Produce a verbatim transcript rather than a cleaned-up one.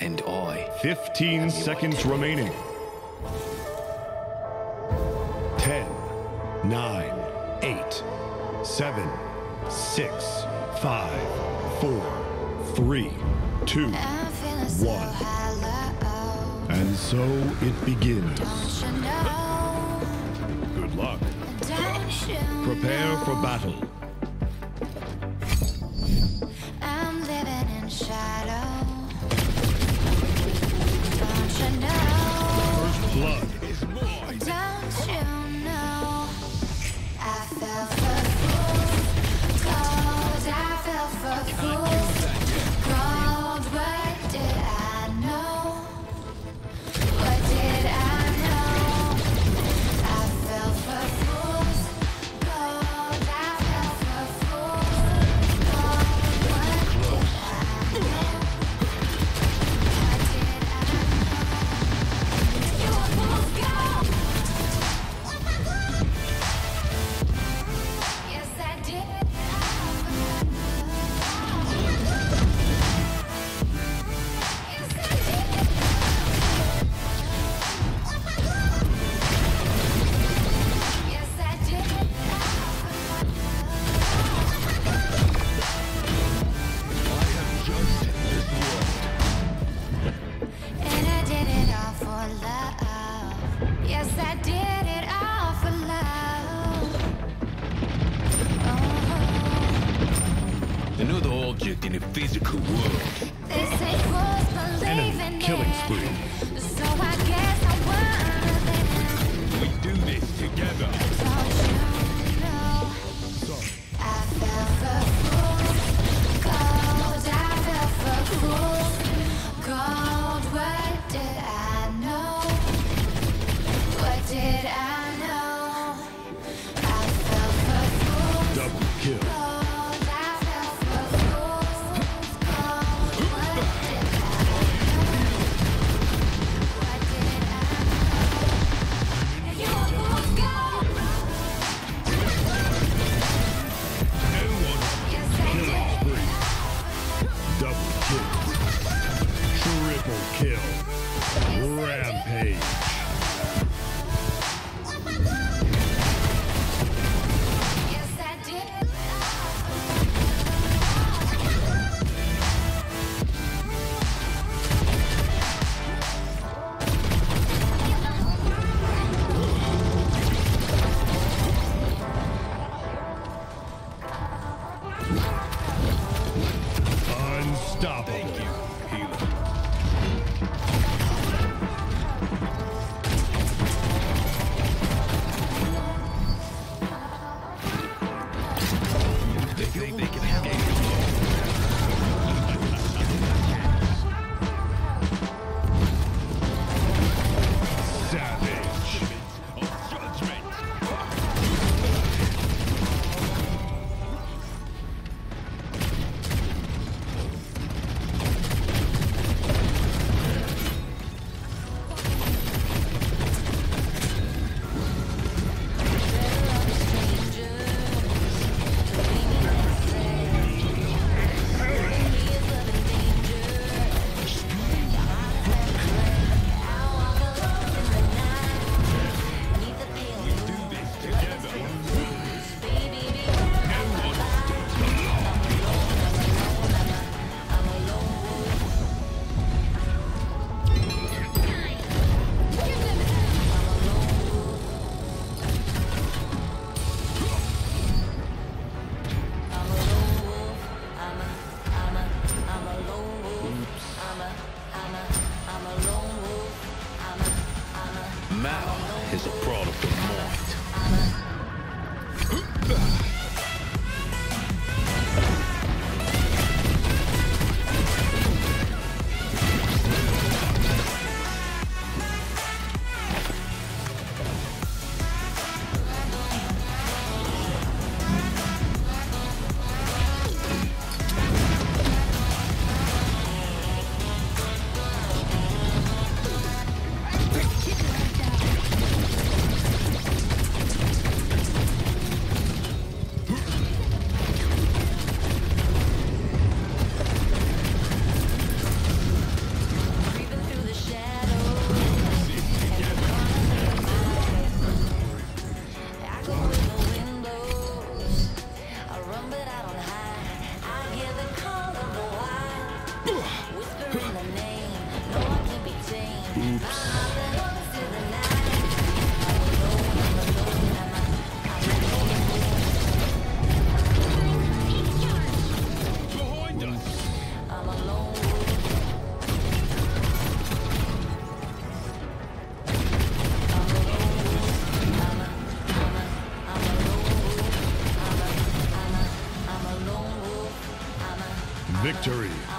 And I. Fifteen seconds remaining. Ten, nine, eight, seven, six, five, four, three, two, one. And so it begins. Good luck. Prepare for battle. I'm living in shadow. First blood is mine. Don't you know? I fell for fools, gold. I fell for fools, gold. What did I know? What did I know? I fell for fools, gold. I fell for fools, gold. What did I know? Another object in the physical world. This ain't force believing. Enemy killing spree. So I guess I won. We do this together. Don't you know? Sorry. I fell for fools, gold. I fell for fools, gold. What did I know? What did I know? I fell for fools. Double kill. Kill. Rampage. Yes, I did. Unstoppable. Thank you, healer. Is a product of mind. Victory!